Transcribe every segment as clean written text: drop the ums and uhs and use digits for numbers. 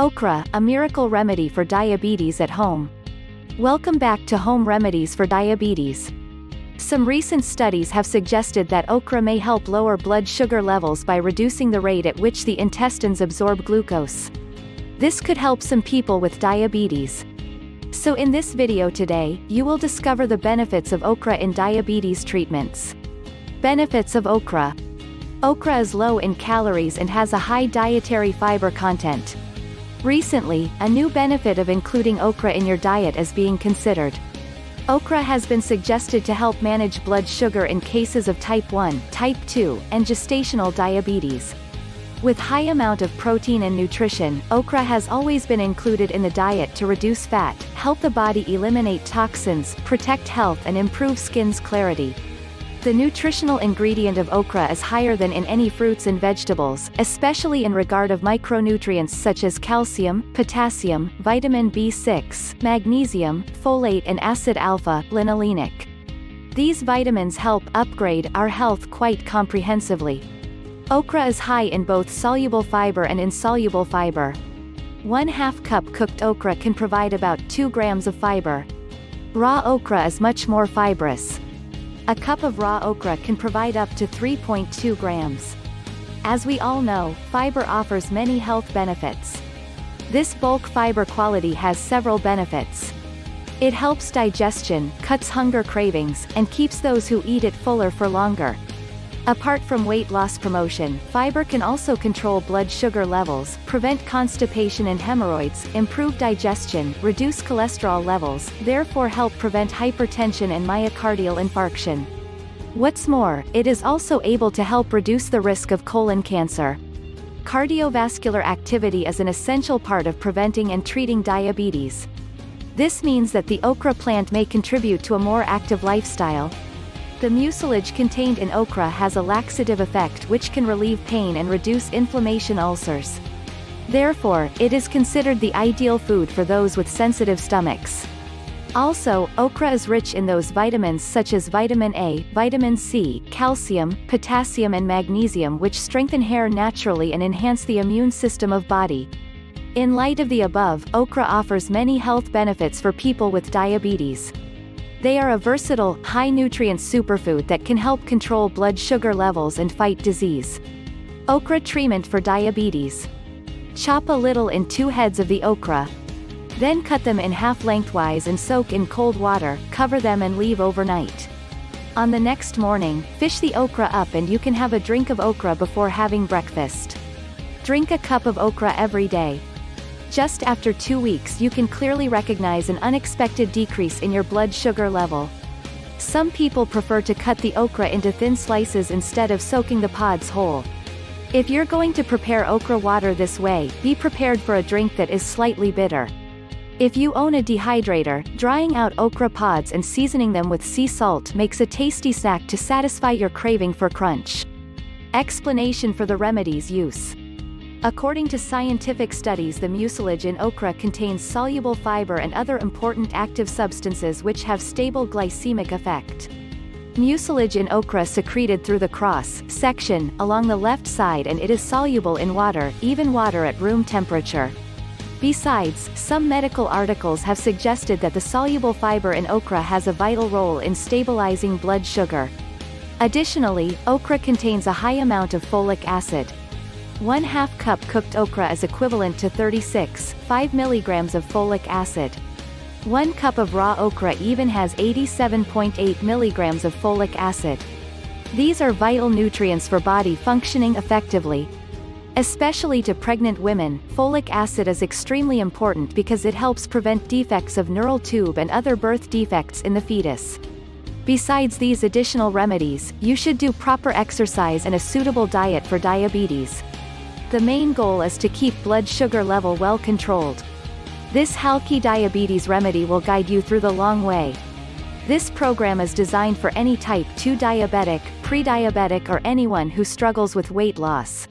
Okra, a miracle remedy for diabetes at home. Welcome back to Home Remedies for Diabetes. Some recent studies have suggested that okra may help lower blood sugar levels by reducing the rate at which the intestines absorb glucose. This could help some people with diabetes. So in this video today, you will discover the benefits of okra in diabetes treatments. Benefits of okra. Okra is low in calories and has a high dietary fiber content. Recently, a new benefit of including okra in your diet is being considered. Okra has been suggested to help manage blood sugar in cases of type 1, type 2, and gestational diabetes. With high amount of protein and nutrition, okra has always been included in the diet to reduce fat, help the body eliminate toxins, protect health and improve skin's clarity. The nutritional ingredient of okra is higher than in any fruits and vegetables, especially in regard of micronutrients such as calcium, potassium, vitamin B6, magnesium, folate and acid alpha-linolenic. These vitamins help upgrade our health quite comprehensively. Okra is high in both soluble fiber and insoluble fiber. 1/2 cup cooked okra can provide about 2 grams of fiber. Raw okra is much more fibrous. A cup of raw okra can provide up to 3.2 grams. As we all know, fiber offers many health benefits. This bulk fiber quality has several benefits. It helps digestion, cuts hunger cravings, and keeps those who eat it fuller for longer. Apart from weight loss promotion, fiber can also control blood sugar levels, prevent constipation and hemorrhoids, improve digestion, reduce cholesterol levels, therefore help prevent hypertension and myocardial infarction. What's more, it is also able to help reduce the risk of colon cancer. Cardiovascular activity is an essential part of preventing and treating diabetes. This means that the okra plant may contribute to a more active lifestyle. The mucilage contained in okra has a laxative effect which can relieve pain and reduce inflammation ulcers. Therefore, it is considered the ideal food for those with sensitive stomachs. Also, okra is rich in those vitamins such as vitamin A, vitamin C, calcium, potassium and magnesium which strengthen hair naturally and enhance the immune system of body. In light of the above, okra offers many health benefits for people with diabetes. They are a versatile, high-nutrient superfood that can help control blood sugar levels and fight disease. Okra treatment for diabetes. Chop a little in 2 heads of the okra. Then cut them in half lengthwise and soak in cold water, cover them and leave overnight. On the next morning, fish the okra up and you can have a drink of okra before having breakfast. Drink a cup of okra every day. Just after 2 weeks you can clearly recognize an unexpected decrease in your blood sugar level. Some people prefer to cut the okra into thin slices instead of soaking the pods whole. If you're going to prepare okra water this way, be prepared for a drink that is slightly bitter. If you own a dehydrator, drying out okra pods and seasoning them with sea salt makes a tasty snack to satisfy your craving for crunch. Explanation for the remedy's use. According to scientific studies, the mucilage in okra contains soluble fiber and other important active substances which have stable glycemic effect. Mucilage in okra secreted through the cross section along the left side and it is soluble in water, even water at room temperature. Besides, some medical articles have suggested that the soluble fiber in okra has a vital role in stabilizing blood sugar. Additionally, okra contains a high amount of folic acid. 1/2 cup cooked okra is equivalent to 36.5 milligrams of folic acid. 1 cup of raw okra even has 87.8 milligrams of folic acid. These are vital nutrients for body functioning effectively. Especially to pregnant women, folic acid is extremely important because it helps prevent defects of neural tube and other birth defects in the fetus. Besides these additional remedies, you should do proper exercise and a suitable diet for diabetes. The main goal is to keep blood sugar level well controlled. This Halki Diabetes Remedy will guide you through the long way. This program is designed for any type 2 diabetic, pre-diabetic or anyone who struggles with weight loss.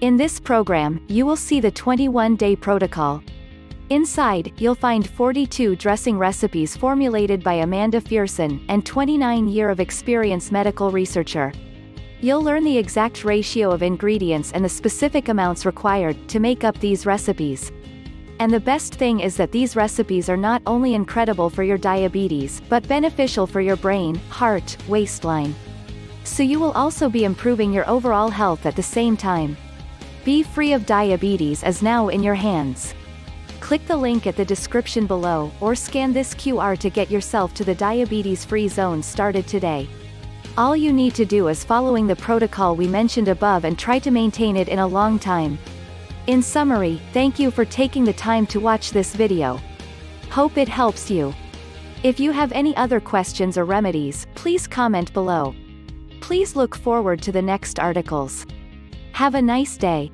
In this program, you will see the 21-day protocol. Inside, you'll find 42 dressing recipes formulated by Amanda Fiersen, and 29 years of experience medical researcher. You'll learn the exact ratio of ingredients and the specific amounts required to make up these recipes. And the best thing is that these recipes are not only incredible for your diabetes, but beneficial for your brain, heart, waistline. So you will also be improving your overall health at the same time. Be free of diabetes is now in your hands. Click the link at the description below, or scan this QR to get yourself to the diabetes-free zone started today. All you need to do is following the protocol we mentioned above and try to maintain it in a long time. In summary, thank you for taking the time to watch this video. Hope it helps you. If you have any other questions or remedies, please comment below. Please look forward to the next articles. Have a nice day.